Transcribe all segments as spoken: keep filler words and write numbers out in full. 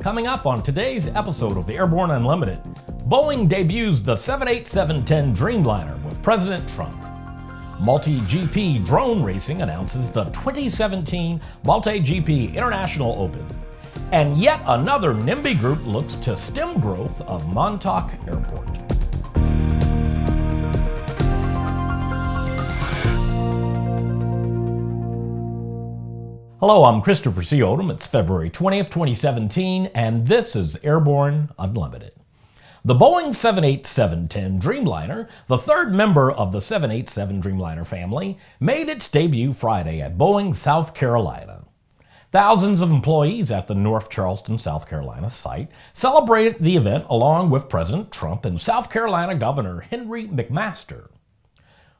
Coming up on today's episode of the Airborne Unlimited, Boeing debuts the seven eighty-seven ten Dreamliner with President Trump. MultiGP Drone Racing announces the twenty seventeen MultiGP International Open. And yet another NIMBY group looks to stem growth of Montauk Airport. Hello, I'm Christopher C. Odom. It's February twentieth, twenty seventeen, and this is Airborne Unlimited. The Boeing seven eighty-seven ten Dreamliner, the third member of the seven eighty-seven Dreamliner family, made its debut Friday at Boeing, South Carolina. Thousands of employees at the North Charleston, South Carolina site celebrated the event along with President Trump and South Carolina Governor Henry McMaster.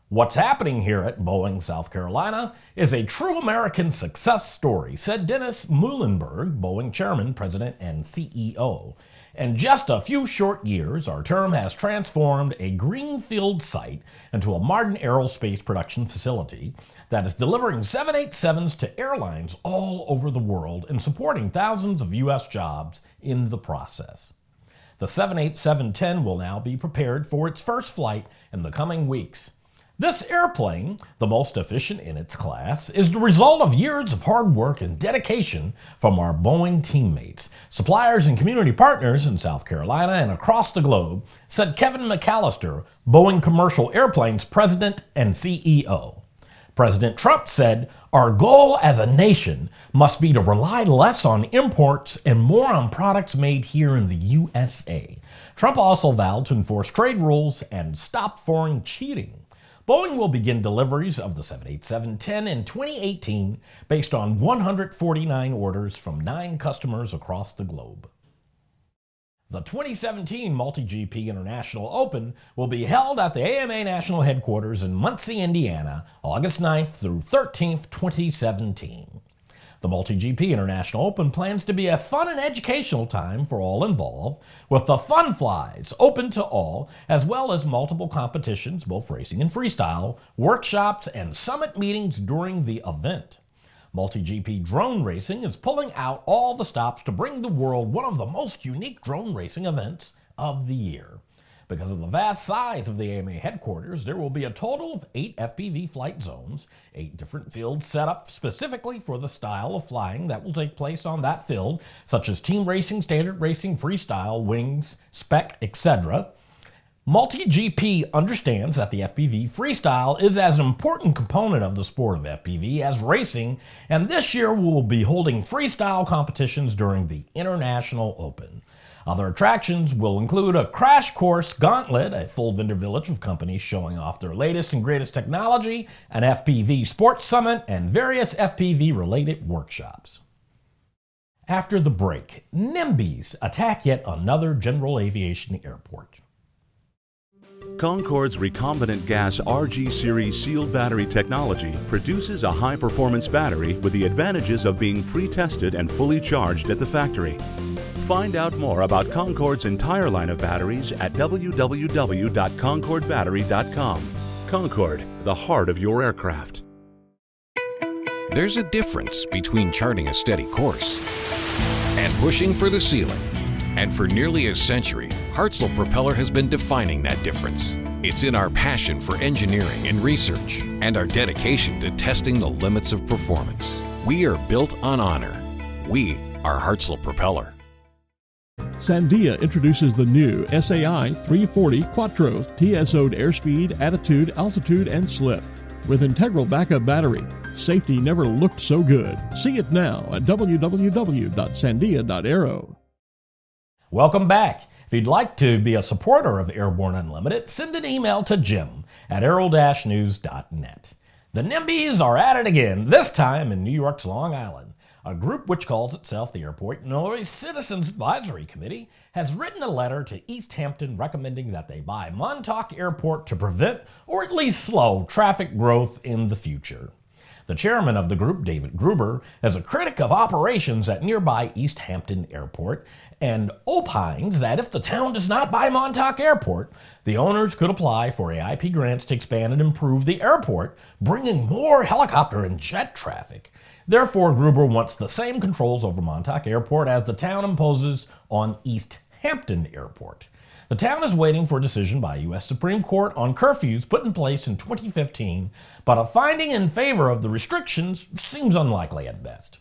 What's happening here at Boeing, South Carolina is a true American success story, said Dennis Muilenburg, Boeing chairman, president, and C E O. In just a few short years, our term has transformed a greenfield site into a modern aerospace production facility that is delivering seven eighty-sevens to airlines all over the world and supporting thousands of U S jobs in the process. The seven eighty-seven ten will now be prepared for its first flight in the coming weeks. This airplane, the most efficient in its class, is the result of years of hard work and dedication from our Boeing teammates, suppliers, and community partners in South Carolina and across the globe, said Kevin McAllister, Boeing Commercial Airplanes president and C E O. President Trump said, "Our goal as a nation must be to rely less on imports and more on products made here in the U S A." Trump also vowed to enforce trade rules and stop foreign cheating. Boeing will begin deliveries of the seven eighty-seven ten in twenty eighteen based on one hundred forty-nine orders from nine customers across the globe. The twenty seventeen MultiGP International Open will be held at the A M A National Headquarters in Muncie, Indiana, August ninth through thirteenth, twenty seventeen. The MultiGP International Open plans to be a fun and educational time for all involved, with the Fun Flies open to all, as well as multiple competitions, both racing and freestyle, workshops, and summit meetings during the event. MultiGP Drone Racing is pulling out all the stops to bring the world one of the most unique drone racing events of the year. Because of the vast size of the A M A headquarters, there will be a total of eight F P V flight zones, eight different fields set up specifically for the style of flying that will take place on that field, such as team racing, standard racing, freestyle, wings, spec, et cetera. MultiGP understands that the F P V freestyle is as an important component of the sport of F P V as racing, and this year we will be holding freestyle competitions during the International Open. Other attractions will include a crash course gauntlet, a full vendor village of companies showing off their latest and greatest technology, an F P V sports summit, and various F P V-related workshops. After the break, NIMBYs attack yet another general aviation airport. Concorde's recombinant gas R G series sealed battery technology produces a high-performance battery with the advantages of being pre-tested and fully charged at the factory. Find out more about Concorde's entire line of batteries at w w w dot concorde battery dot com. Concorde, the heart of your aircraft. There's a difference between charting a steady course and pushing for the ceiling. And for nearly a century, Hartzell Propeller has been defining that difference. It's in our passion for engineering and research and our dedication to testing the limits of performance. We are built on honor. We are Hartzell Propeller. Sandia introduces the new S A I three forty Quattro, T S O'd airspeed, attitude, altitude, and slip. With integral backup battery, safety never looked so good. See it now at w w w dot sandia dot aero. Welcome back. If you'd like to be a supporter of Airborne Unlimited, send an email to Jim at aero dash news dot net. The NIMBYs are at it again, this time in New York's Long Island. A group which calls itself the Airport Noise Citizens Advisory Committee has written a letter to East Hampton recommending that they buy Montauk Airport to prevent or at least slow traffic growth in the future. The chairman of the group, David Gruber, is a critic of operations at nearby East Hampton Airport and opines that if the town does not buy Montauk Airport, the owners could apply for A I P grants to expand and improve the airport, bringing more helicopter and jet traffic. Therefore, Gruber wants the same controls over Montauk Airport as the town imposes on East Hampton Airport. The town is waiting for a decision by a U S Supreme Court on curfews put in place in twenty fifteen, but a finding in favor of the restrictions seems unlikely at best.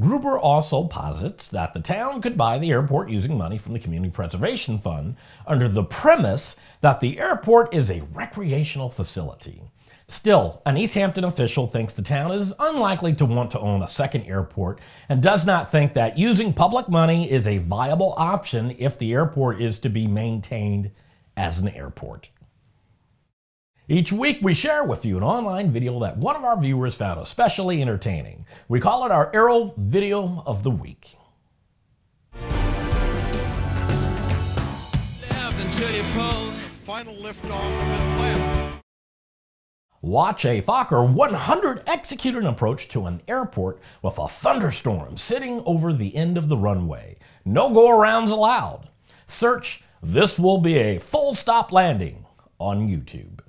Gruber also posits that the town could buy the airport using money from the Community Preservation Fund under the premise that the airport is a recreational facility. Still, an East Hampton official thinks the town is unlikely to want to own a second airport and does not think that using public money is a viable option if the airport is to be maintained as an airport. Each week we share with you an online video that one of our viewers found especially entertaining. We call it our Aerial Video of the Week. Final liftoff. Watch a Fokker one hundred execute an approach to an airport with a thunderstorm sitting over the end of the runway. No go-arounds allowed. Search, "This will be a full-stop landing," on YouTube.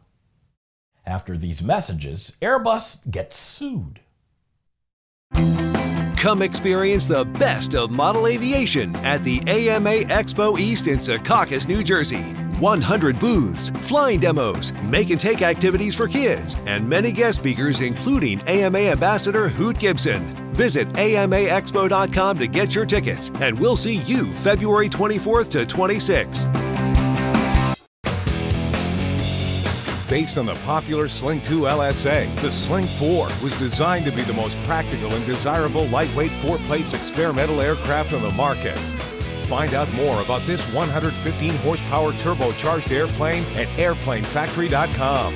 After these messages, Airbus gets sued. Come experience the best of model aviation at the A M A Expo East in Secaucus, New Jersey. one hundred booths, flying demos, make and take activities for kids, and many guest speakers including A M A Ambassador Hoot Gibson. Visit A M A Expo dot com to get your tickets, and we'll see you February twenty-fourth to twenty-sixth. Based on the popular Sling two L S A, the Sling four was designed to be the most practical and desirable lightweight four-place experimental aircraft on the market. Find out more about this one hundred fifteen horsepower turbocharged airplane at airplane factory dot com.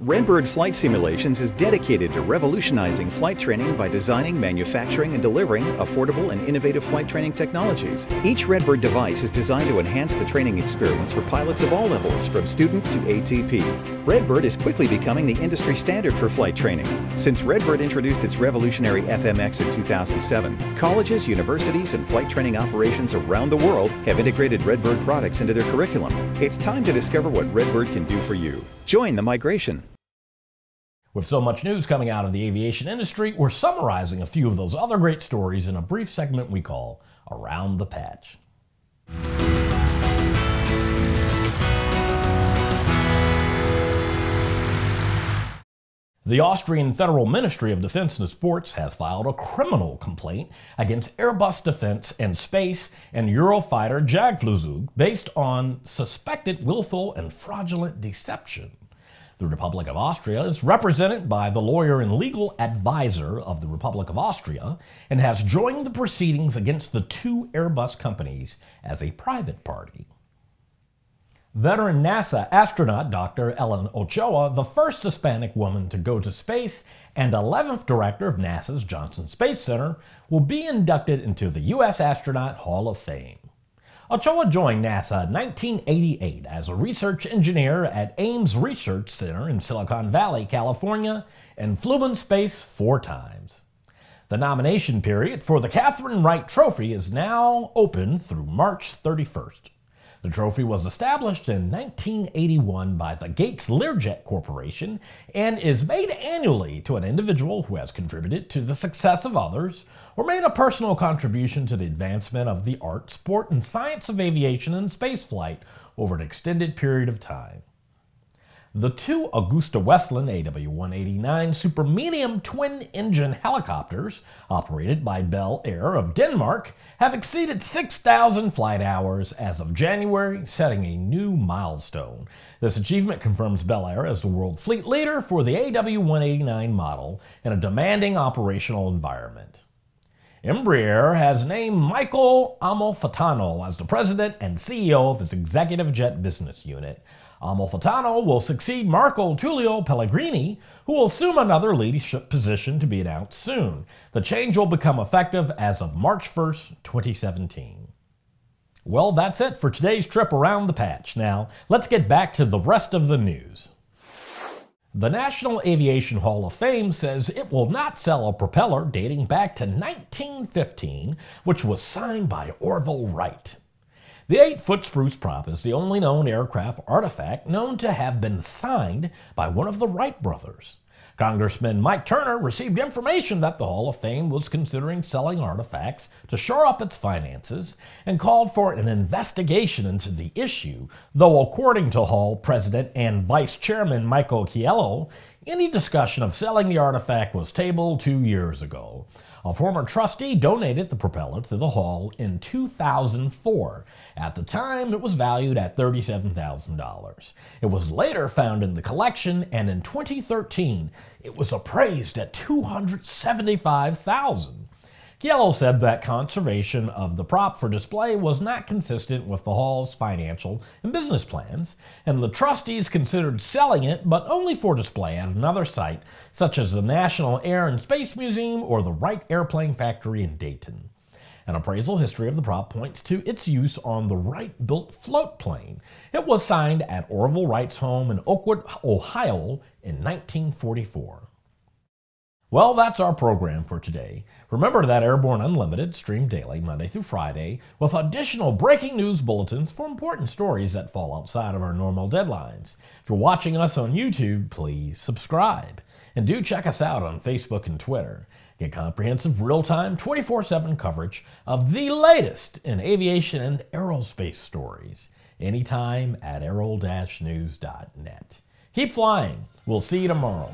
Redbird Flight Simulations is dedicated to revolutionizing flight training by designing, manufacturing, and delivering affordable and innovative flight training technologies. Each Redbird device is designed to enhance the training experience for pilots of all levels, from student to A T P. Redbird is quickly becoming the industry standard for flight training. Since Redbird introduced its revolutionary F M X in two thousand seven, colleges, universities, and flight training operations around the world have integrated Redbird products into their curriculum. It's time to discover what Redbird can do for you. Join the migration. With so much news coming out of the aviation industry, we're summarizing a few of those other great stories in a brief segment we call Around the Patch. The Austrian Federal Ministry of Defense and Sports has filed a criminal complaint against Airbus Defence and Space and Eurofighter Jagdflugzeug based on suspected willful and fraudulent deception. The Republic of Austria is represented by the lawyer and legal advisor of the Republic of Austria and has joined the proceedings against the two Airbus companies as a private party. Veteran NASA astronaut Doctor Ellen Ochoa, the first Hispanic woman to go to space and eleventh director of NASA's Johnson Space Center, will be inducted into the U S Astronaut Hall of Fame. Ochoa joined NASA in nineteen eighty-eight as a research engineer at Ames Research Center in Silicon Valley, California, and flew in space four times. The nomination period for the Katherine Wright Trophy is now open through March thirty-first. The trophy was established in nineteen eighty-one by the Gates Learjet Corporation and is made annually to an individual who has contributed to the success of others or made a personal contribution to the advancement of the art, sport, and science of aviation and spaceflight over an extended period of time. The two Augusta Westland A W one eighty-nine super medium twin-engine helicopters, operated by Bel Air of Denmark, have exceeded six thousand flight hours as of January, setting a new milestone. This achievement confirms Bel Air as the world fleet leader for the A W one eighty-nine model in a demanding operational environment. Embraer has named Michael Amalfitano as the president and C E O of its executive jet business unit. Amalfitano will succeed Marco Tullio Pellegrini, who will assume another leadership position to be announced soon. The change will become effective as of March first, twenty seventeen. Well, that's it for today's trip around the patch. Now, let's get back to the rest of the news. The National Aviation Hall of Fame says it will not sell a propeller dating back to nineteen fifteen, which was signed by Orville Wright. The eight-foot spruce prop is the only known aircraft artifact known to have been signed by one of the Wright brothers. Congressman Mike Turner received information that the Hall of Fame was considering selling artifacts to shore up its finances and called for an investigation into the issue, though according to Hall President and Vice Chairman Michael Chiello, any discussion of selling the artifact was tabled two years ago. A former trustee donated the propeller to the Hall in two thousand four. At the time, it was valued at thirty-seven thousand dollars. It was later found in the collection, and in twenty thirteen, it was appraised at two hundred seventy-five thousand dollars. Chiello said that conservation of the prop for display was not consistent with the Hall's financial and business plans, and the trustees considered selling it, but only for display at another site, such as the National Air and Space Museum or the Wright Airplane Factory in Dayton. An appraisal history of the prop points to its use on the Wright-built float plane. It was signed at Orville Wright's home in Oakwood, Ohio in nineteen forty-four. Well, that's our program for today. Remember that Airborne Unlimited streamed daily Monday through Friday with additional breaking news bulletins for important stories that fall outside of our normal deadlines. If you're watching us on YouTube, please subscribe. And do check us out on Facebook and Twitter. Get comprehensive real-time twenty-four seven coverage of the latest in aviation and aerospace stories anytime at aero dash news dot net. Keep flying. We'll see you tomorrow.